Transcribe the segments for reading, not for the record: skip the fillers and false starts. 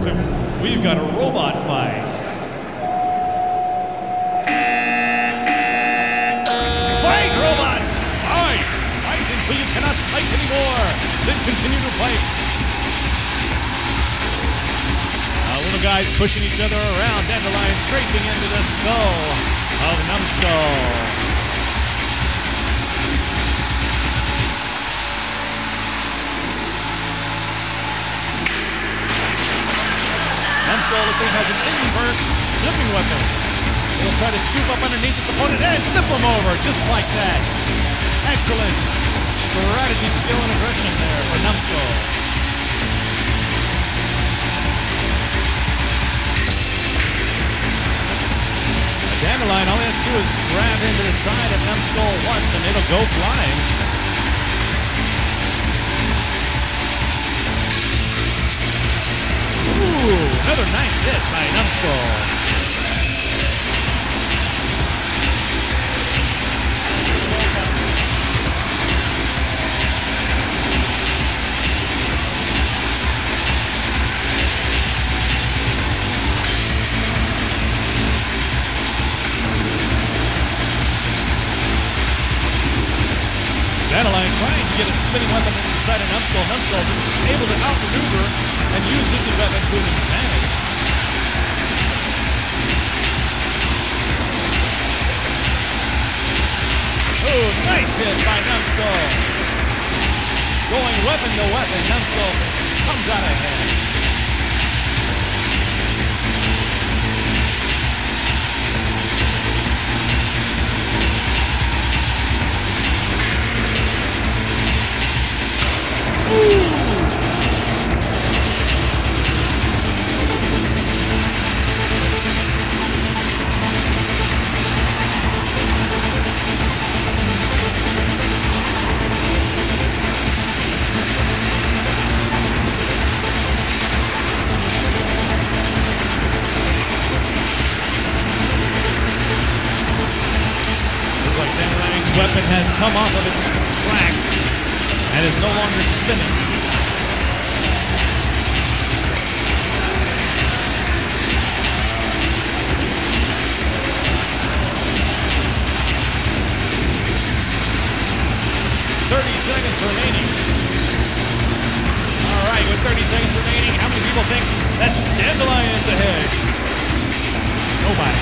turns, and we've got a robot fight. Fight, robots! Fight! Fight until you cannot fight anymore. Then continue to fight. Little guys pushing each other around. Dandelion scraping into the skull of Numbskull. Numbskull looks like he has an inverse flipping weapon. He'll try to scoop up underneath his opponent and flip him over just like that. Excellent strategy, skill, and aggression there for Numbskull. The Dandelion, all he has to do is grab into the side of Numbskull once and it'll go flying. Ooh, another nice hit by Numbskull. Dandelion trying to get a spinning weapon inside of Numbskull. Numbskull just able to outmaneuver and uses his weapon to an advantage. Oh, nice hit by Numbskull. Going weapon to weapon, Numbskull comes out ahead. Weapon has come off of its track and is no longer spinning. All right, with 30 seconds remaining, how many people think that Dandelion's ahead? Nobody.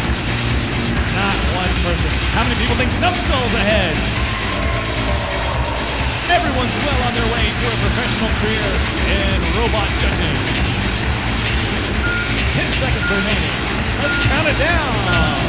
Not one person. How many people think Numbskull's ahead? Everyone's well on their way to a professional career in robot judging. 10 seconds remaining. Let's count it down.